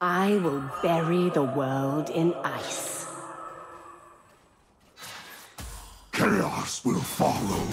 I will bury the world in ice. Chaos will follow.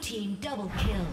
Team double kill.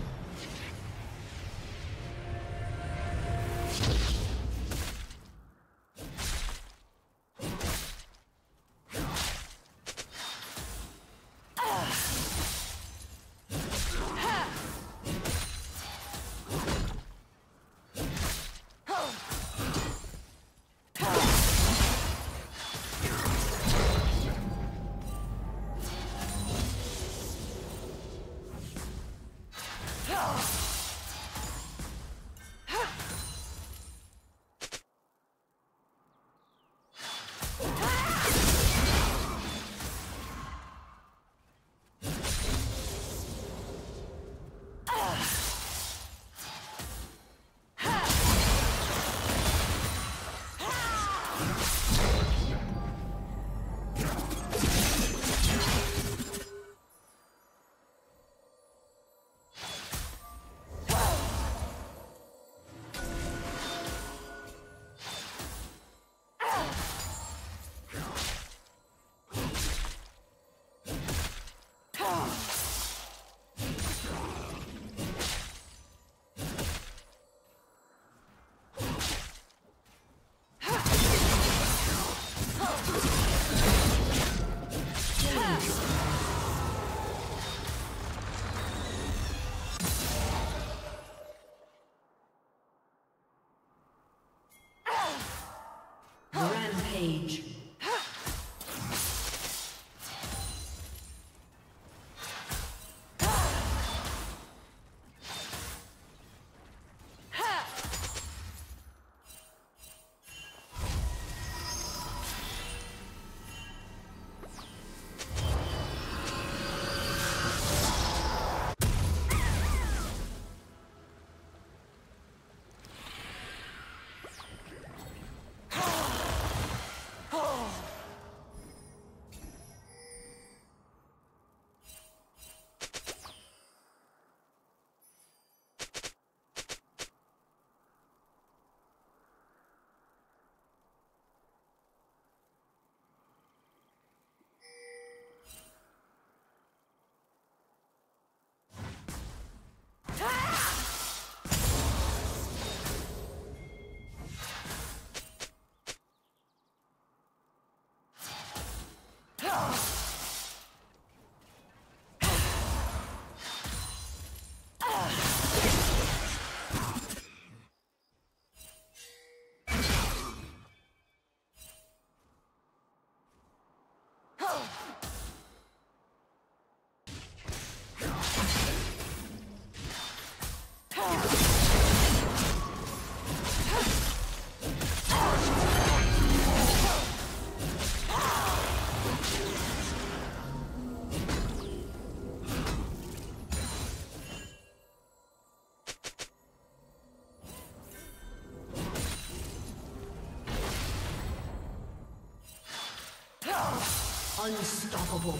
Unstoppable.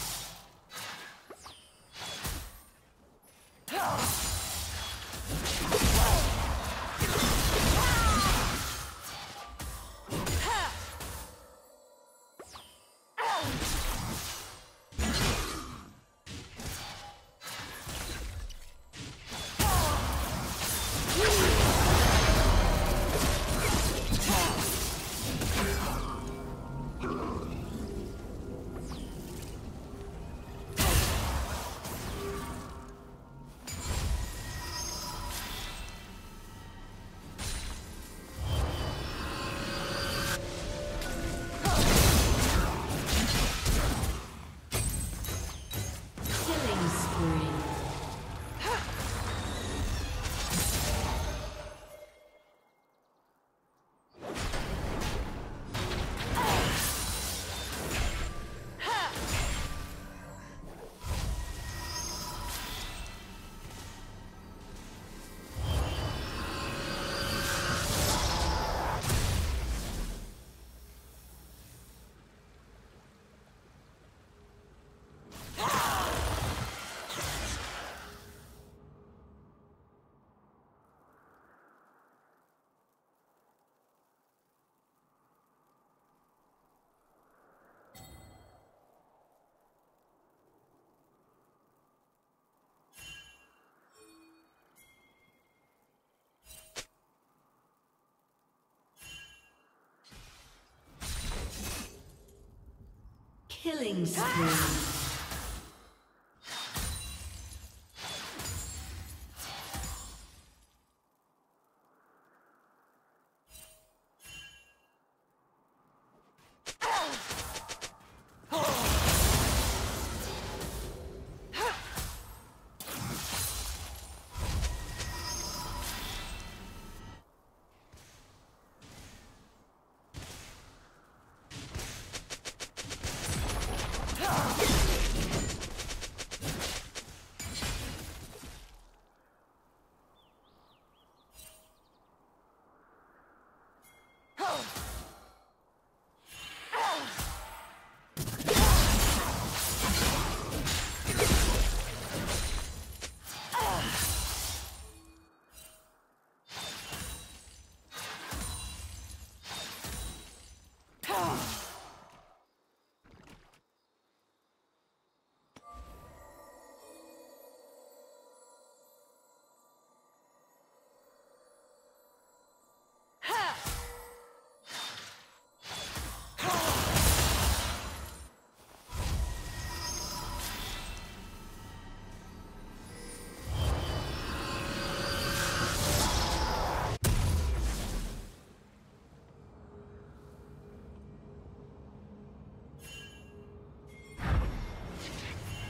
kill. Killing spree. Yeah.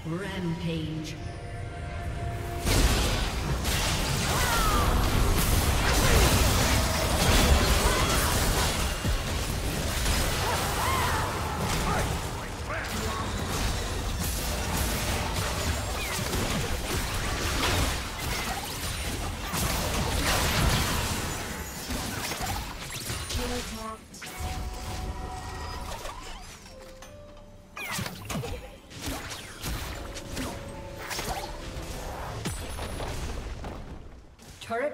Rampage. Turret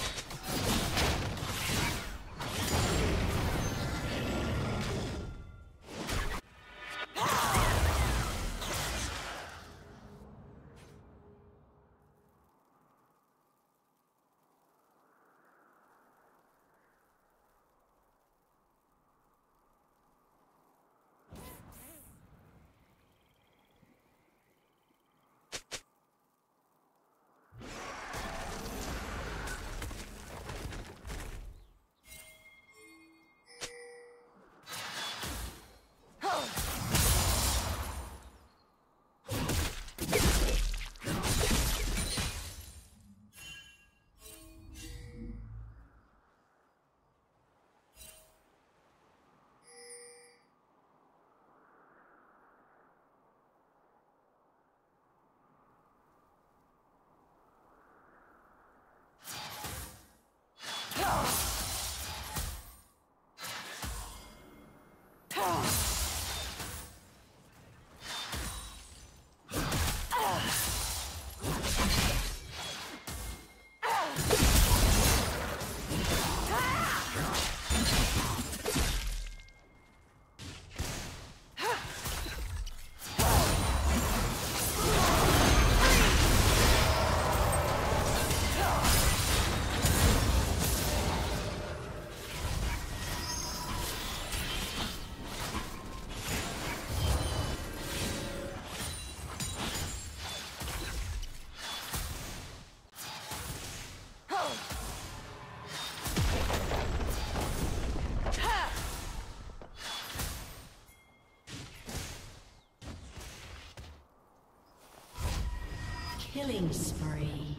Killing spree.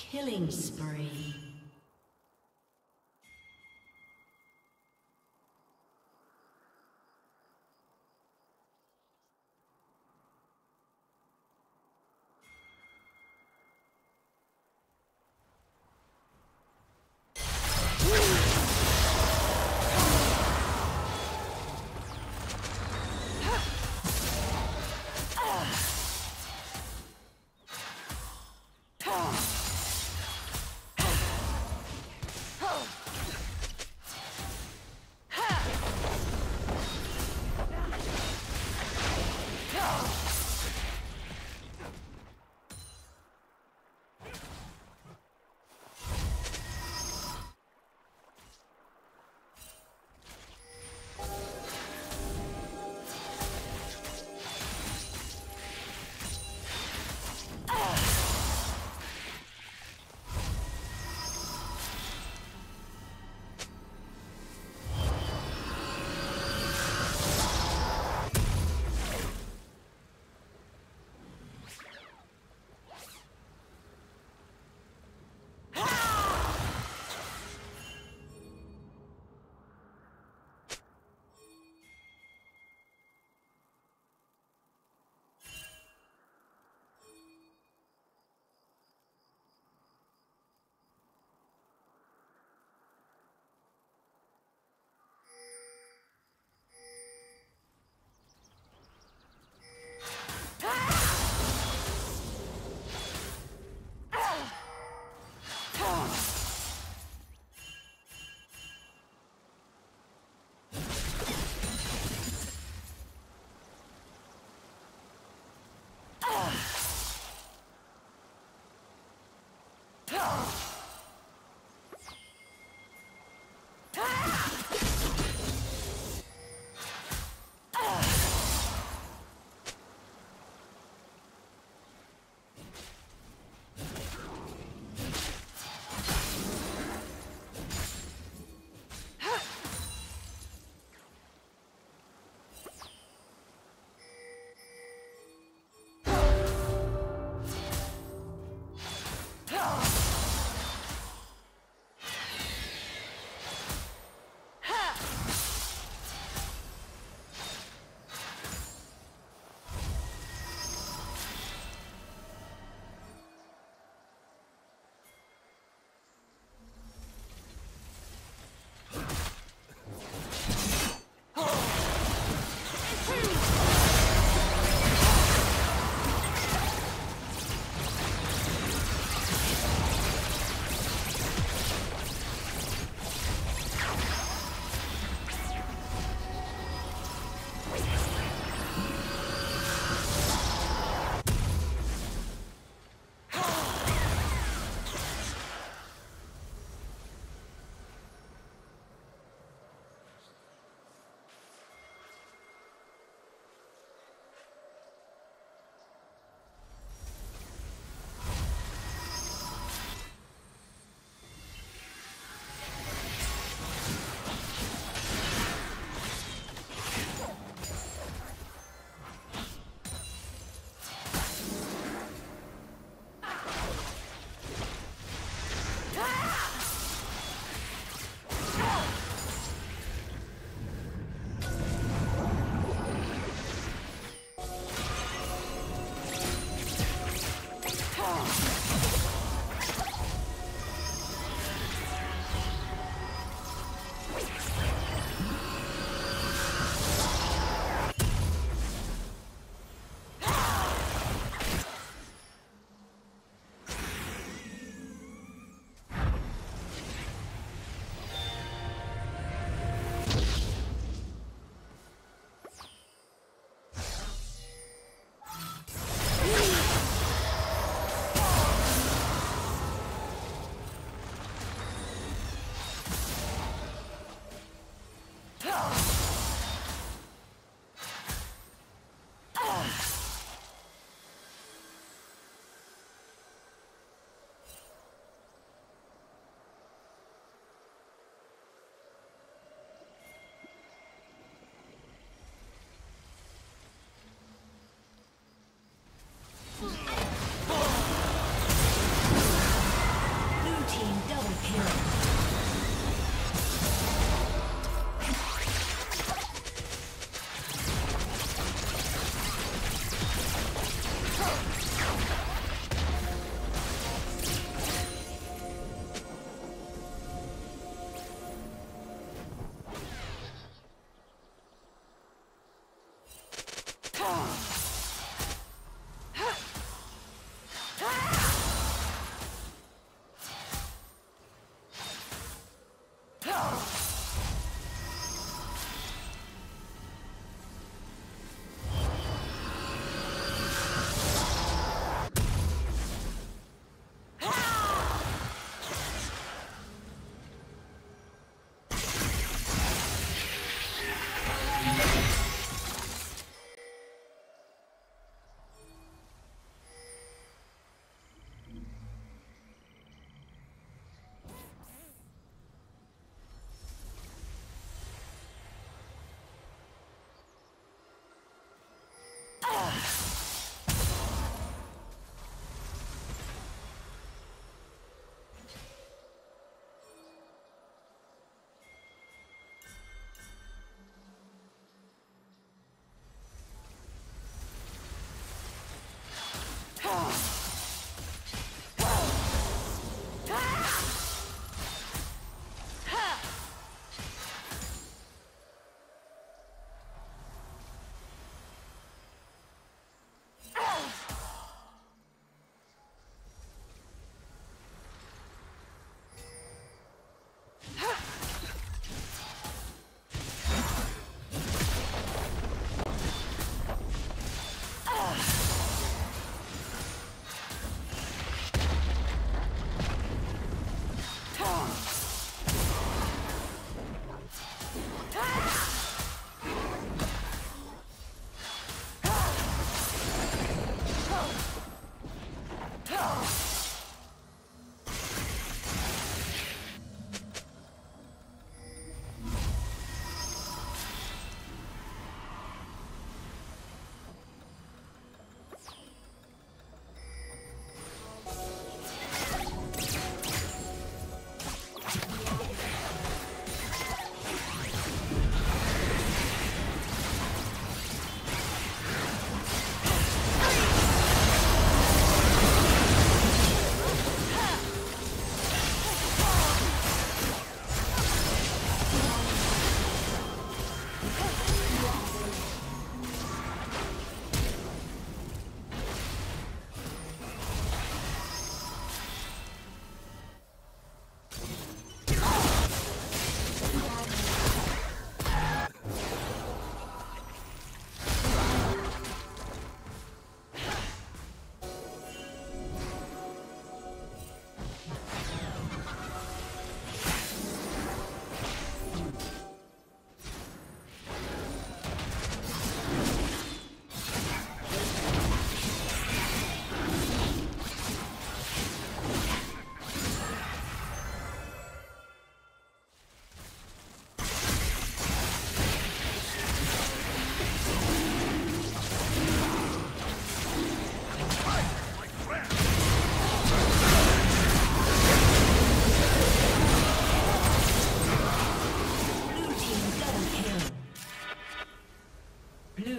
Killing spree.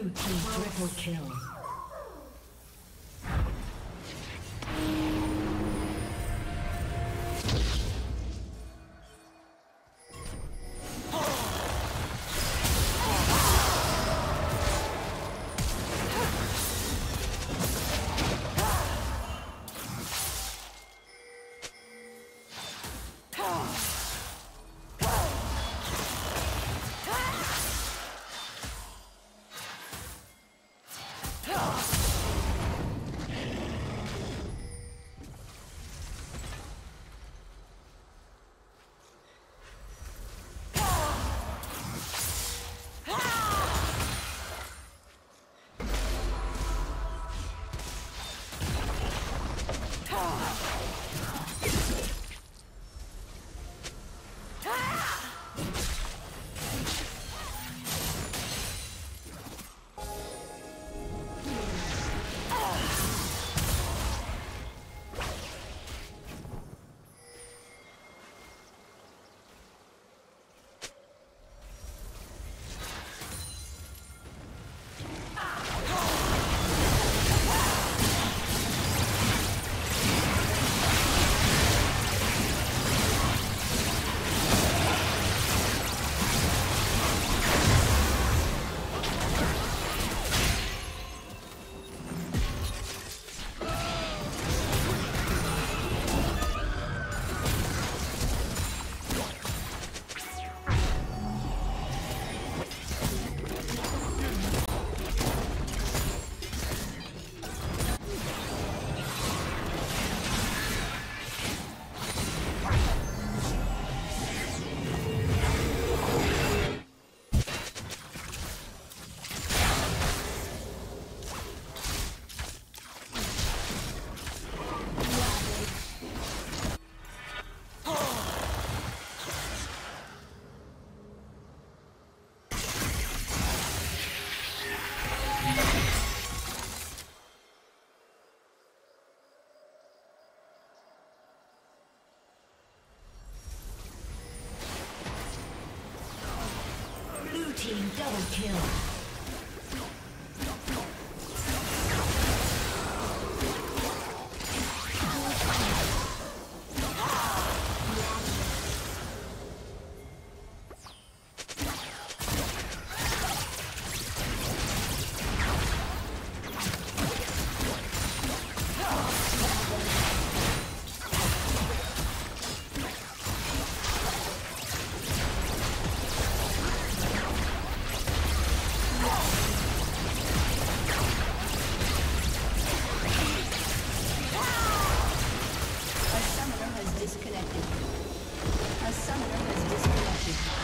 Blue team triple kill. Double kill. A summoner has disconnected.